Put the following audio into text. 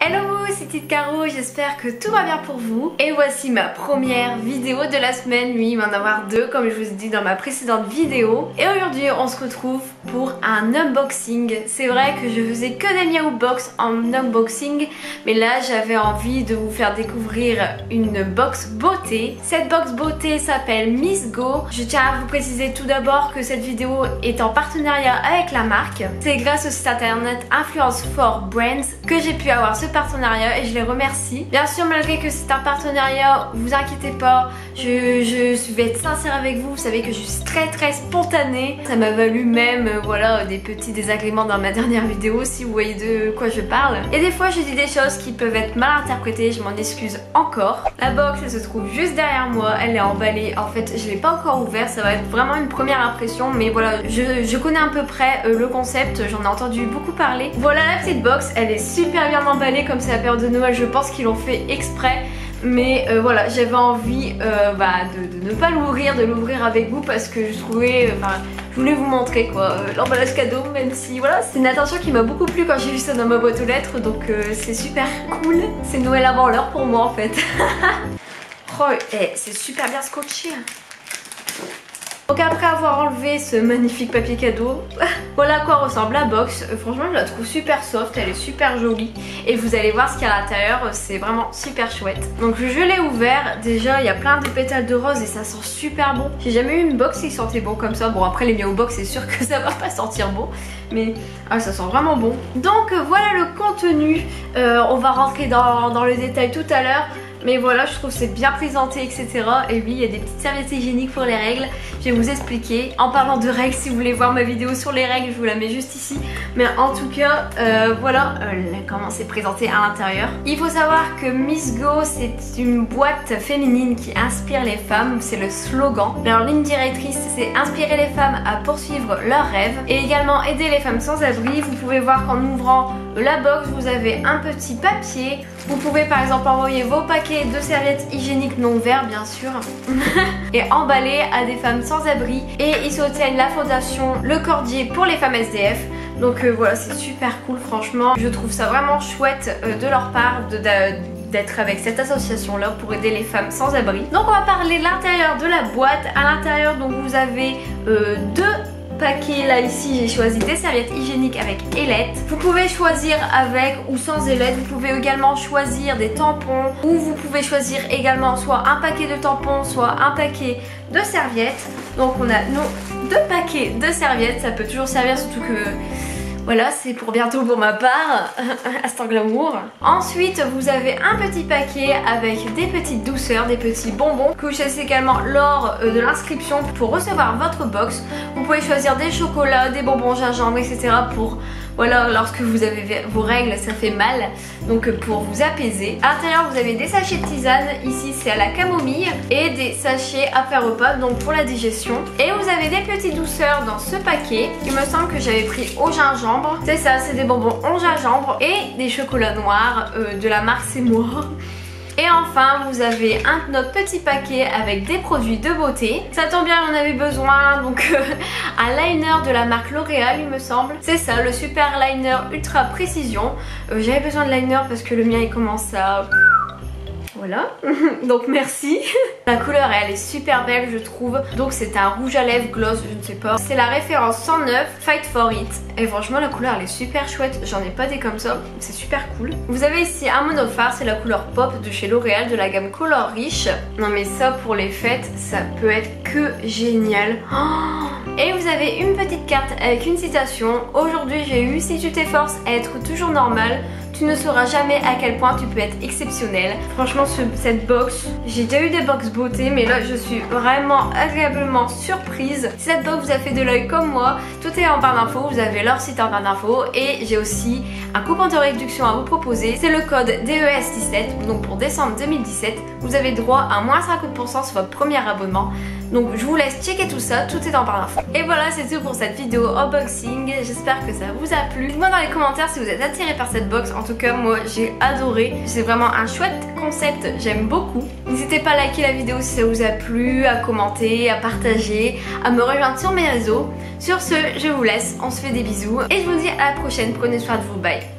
Hello, c'est Tite Caro, j'espère que tout va bien pour vous. Et voici ma première vidéo de la semaine. Oui, il va en avoir deux comme je vous ai dit dans ma précédente vidéo. Et aujourd'hui on se retrouve pour un unboxing. C'est vrai que je faisais que des miaou box en unboxing, mais là j'avais envie de vous faire découvrir une box beauté. Cette box beauté s'appelle Miss Go. Je tiens à vous préciser tout d'abord que cette vidéo est en partenariat avec la marque. C'est grâce au site internet Influence for Brands que j'ai pu avoir ce partenariat et je les remercie. Bien sûr, malgré que c'est un partenariat, vous inquiétez pas, je vais être sincère avec vous. Vous savez que je suis très spontanée. Ça m'a valu même voilà, des petits désagréments dans ma dernière vidéo si vous voyez de quoi je parle. Et des fois je dis des choses qui peuvent être mal interprétées, je m'en excuse encore. La box elle se trouve juste derrière moi, elle est emballée. En fait je l'ai pas encore ouverte, ça va être vraiment une première impression, mais voilà, je connais à peu près le concept, j'en ai entendu beaucoup parler. Voilà la petite box, elle est super bien emballée. Comme c'est la période de Noël, je pense qu'ils l'ont fait exprès. Mais voilà, j'avais envie de ne pas l'ouvrir, de l'ouvrir avec vous parce que je trouvais... je voulais vous montrer quoi, l'emballage cadeau, même si voilà, c'est une attention qui m'a beaucoup plu quand j'ai vu ça dans ma boîte aux lettres. Donc c'est super cool, c'est Noël avant l'heure pour moi en fait. Oh, hey, c'est super bien scotché hein. Donc après avoir enlevé ce magnifique papier cadeau, voilà à quoi ressemble la box. Franchement je la trouve super soft, elle est super jolie. Et vous allez voir ce qu'il y a à l'intérieur, c'est vraiment super chouette. Donc je l'ai ouvert, déjà il y a plein de pétales de rose et ça sent super bon. J'ai jamais eu une box qui sentait bon comme ça. Bon après les miaou box c'est sûr que ça va pas sentir bon. Mais ah, ça sent vraiment bon. Donc voilà le contenu, on va rentrer dans le détail tout à l'heure. Mais voilà, je trouve que c'est bien présenté, etc. Et oui, il y a des petites serviettes hygiéniques pour les règles. Je vais vous expliquer. En parlant de règles, si vous voulez voir ma vidéo sur les règles, je vous la mets juste ici. Mais en tout cas, voilà comment c'est présenté à l'intérieur. Il faut savoir que Miss Go, c'est une boîte féminine qui inspire les femmes. C'est le slogan. Leur ligne directrice, c'est inspirer les femmes à poursuivre leurs rêves. Et également aider les femmes sans abri. Vous pouvez voir qu'en ouvrant la box, vous avez un petit papier. Vous pouvez par exemple envoyer vos paquets de serviettes hygiéniques non verts bien sûr et emballées à des femmes sans abri, et ils soutiennent la fondation Le Cordier pour les femmes SDF. Donc voilà, c'est super cool, franchement je trouve ça vraiment chouette de leur part d'être avec cette association là pour aider les femmes sans abri. Donc on va parler de l'intérieur de la boîte. À l'intérieur donc vous avez deux paquet. Là ici j'ai choisi des serviettes hygiéniques avec ailette. Vous pouvez choisir avec ou sans ailette. Vous pouvez également choisir des tampons, ou vous pouvez choisir également soit un paquet de tampons, soit un paquet de serviettes. Donc on a nos deux paquets de serviettes. Ça peut toujours servir, surtout que voilà, c'est pour bientôt pour ma part, instant glamour. Ensuite, vous avez un petit paquet avec des petites douceurs, des petits bonbons que vous choisissez également lors de l'inscription pour recevoir votre box. Vous pouvez choisir des chocolats, des bonbons gingembre, etc. pour, voilà, lorsque vous avez vos règles, ça fait mal. Donc pour vous apaiser. À l'intérieur, vous avez des sachets de tisane. Ici, c'est à la camomille. Et des sachets après repas, donc pour la digestion. Et vous avez des petites douceurs dans ce paquet. Il me semble que j'avais pris au gingembre. C'est ça, c'est des bonbons en gingembre et des chocolats noirs de la marque C'est Moi. Et enfin, vous avez notre petit paquet avec des produits de beauté. Ça tombe bien, on avait besoin, donc un liner de la marque L'Oréal, il me semble. C'est ça, le super liner ultra précision. J'avais besoin de liner parce que le mien, il commence à... Voilà, donc merci. La couleur elle est super belle je trouve. Donc c'est un rouge à lèvres gloss, je ne sais pas. C'est la référence 109 Fight for It. Et franchement la couleur elle est super chouette. J'en ai pas des comme ça, c'est super cool. Vous avez ici un monophare, c'est la couleur pop de chez L'Oréal, de la gamme Color Riche. Non mais ça pour les fêtes, ça peut être que génial. Et vous avez une petite carte avec une citation. Aujourd'hui j'ai eu, si tu t'efforces à être toujours normal, tu ne sauras jamais à quel point tu peux être exceptionnel. Franchement cette box, j'ai déjà eu des box beauté mais là je suis vraiment agréablement surprise. Si cette box vous a fait de l'œil comme moi, tout est en barre d'infos, vous avez leur site en barre d'infos et j'ai aussi un coupon de réduction à vous proposer. C'est le code DES17, donc pour décembre 2017, vous avez droit à moins 50% sur votre premier abonnement. Donc je vous laisse checker tout ça, tout est en barre d'infos. Et voilà c'est tout pour cette vidéo unboxing, j'espère que ça vous a plu. Dites-moi dans les commentaires si vous êtes attiré par cette box, en tout cas moi j'ai adoré. C'est vraiment un chouette concept, j'aime beaucoup. N'hésitez pas à liker la vidéo si ça vous a plu, à commenter, à partager, à me rejoindre sur mes réseaux. Sur ce, je vous laisse, on se fait des bisous et je vous dis à la prochaine, prenez soin de vous, bye.